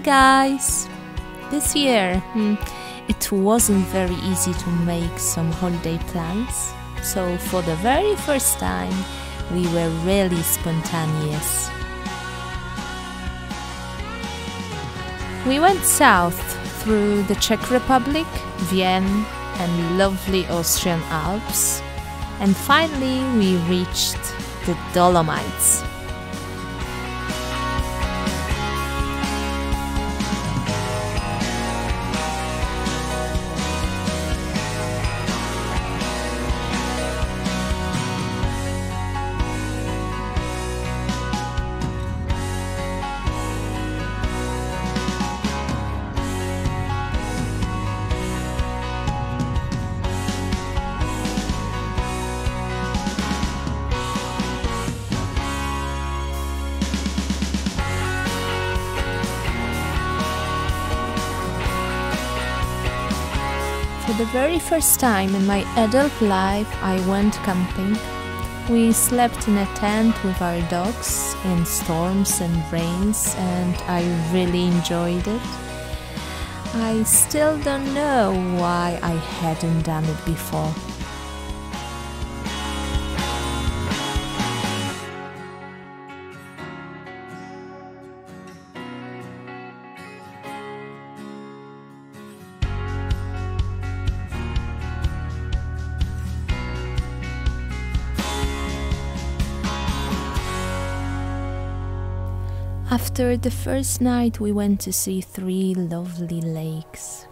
Hi guys! This year it wasn't very easy to make some holiday plans, so for the very first time we were really spontaneous. We went south through the Czech Republic, Vienna and lovely Austrian Alps, and finally we reached the Dolomites. For the very first time in my adult life I went camping. We slept in a tent with our dogs in storms and rains, and I really enjoyed it. I still don't know why I hadn't done it before. After the first night we went to see three lovely lakes.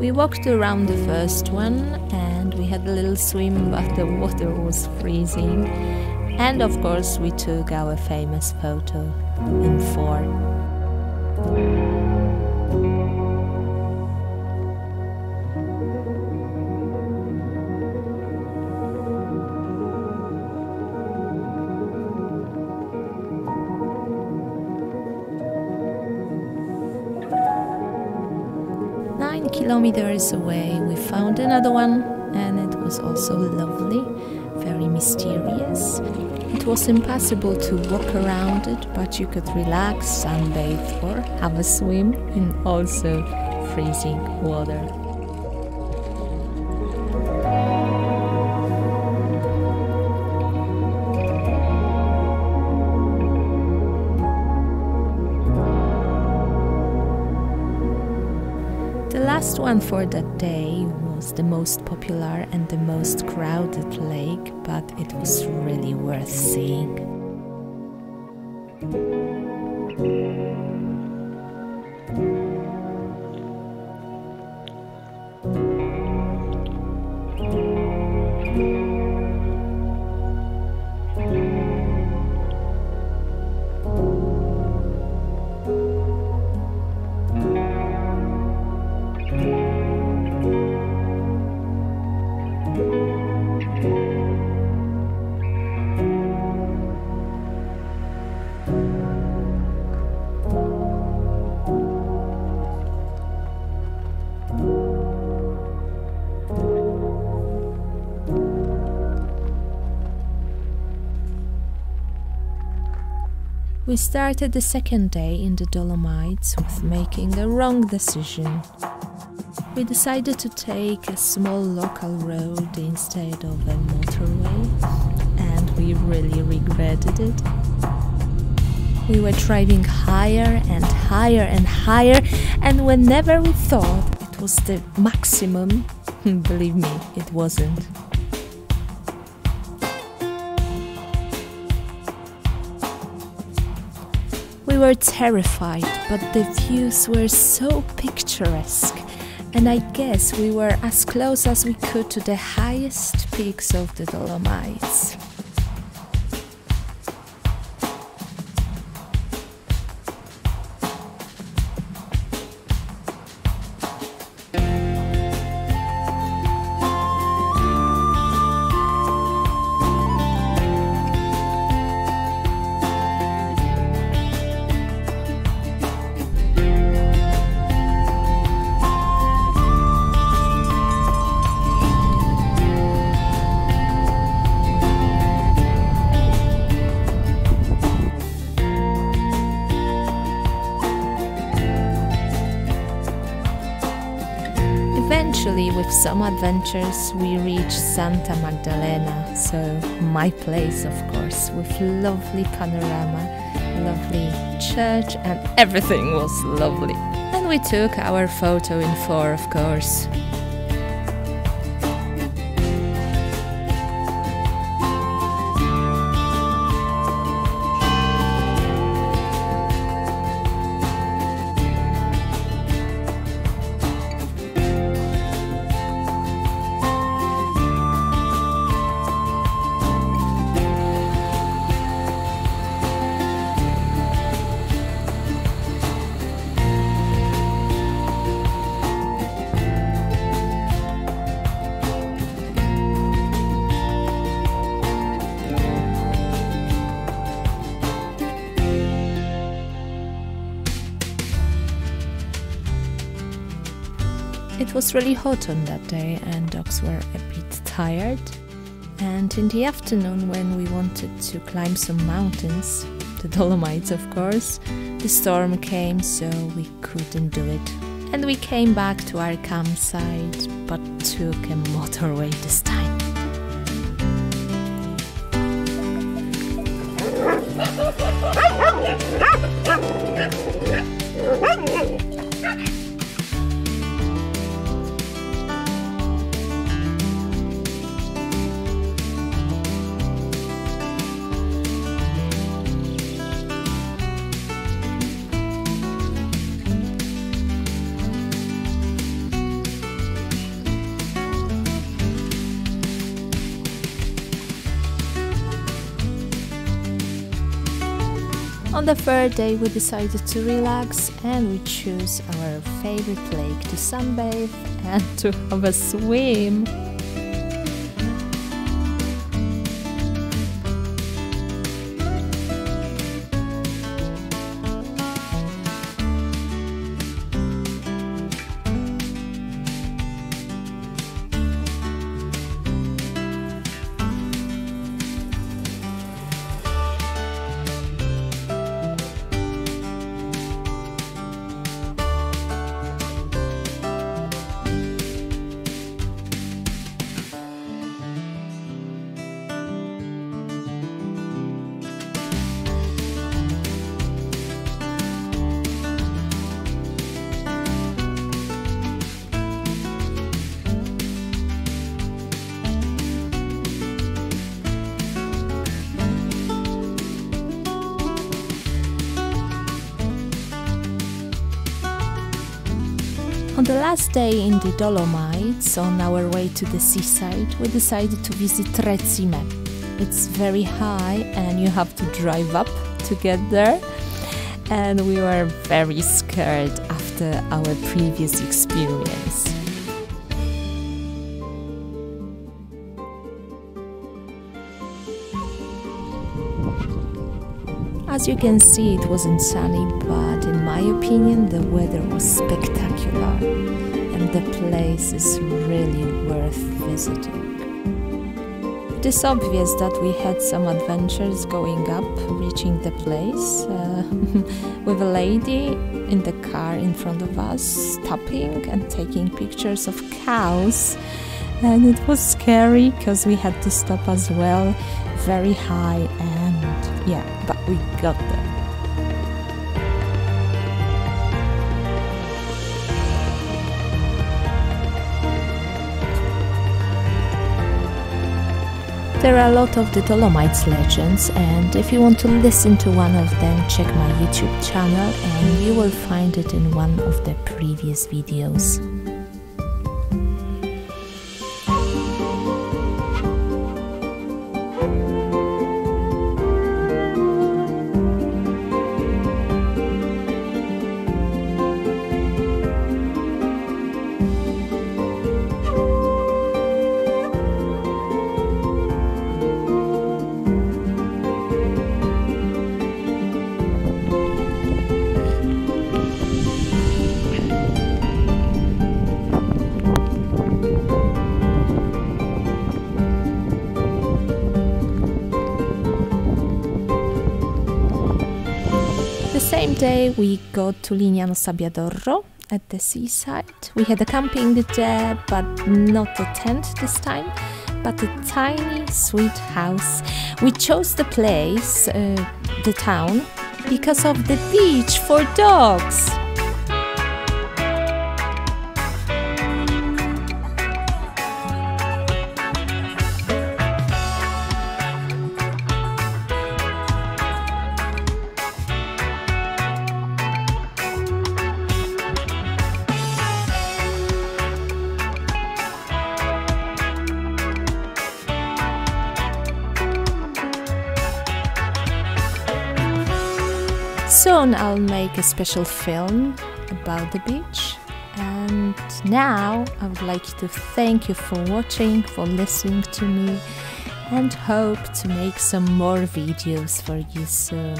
We walked around the first one and we had a little swim, but the water was freezing, and of course we took our famous photo in four. Kilometers away we found another one, and it was also lovely, very mysterious. It was impossible to walk around it, but you could relax, sunbathe or have a swim in also freezing water. The last one for that day was the most popular and the most crowded lake, but it was really worth seeing. We started the second day in the Dolomites with making a wrong decision. We decided to take a small local road instead of a motorway, and we really regretted it. We were driving higher and higher and higher, and whenever we thought it was the maximum, believe me, it wasn't. We were terrified, but the views were so picturesque, and I guess we were as close as we could to the highest peaks of the Dolomites. Eventually, with some adventures, we reached Santa Magdalena, so my place, of course, with lovely panorama, lovely church, and everything was lovely. And we took our photo in four, of course. It was really hot on that day and dogs were a bit tired, and in the afternoon, when we wanted to climb some mountains, the Dolomites of course, the storm came, so we couldn't do it. And we came back to our campsite, but took a motorway this time. On the third day, we decided to relax and we chose our favorite lake to sunbathe and to have a swim. On the last day in the Dolomites, on our way to the seaside, we decided to visit Tre Cime. It's very high and you have to drive up to get there. And we were very scared after our previous experience. As you can see, it wasn't sunny, but in my opinion the weather was spectacular and the place is really worth visiting. It is obvious that we had some adventures going up, reaching the place with a lady in the car in front of us, stopping and taking pictures of cows, and it was scary because we had to stop as well, very high, and yeah, but we got there. There are a lot of the Dolomites legends, and if you want to listen to one of them, check my YouTube channel and you will find it in one of the previous videos. Same day we got to Lignano Sabbiadoro at the seaside. We had a camping there, but not a tent this time, but a tiny sweet house. We chose the place, the town, because of the beach for dogs. Soon I'll make a special film about the beach, and now I would like to thank you for watching, for listening to me, and hope to make some more videos for you soon.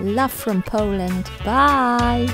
Love from Poland, bye!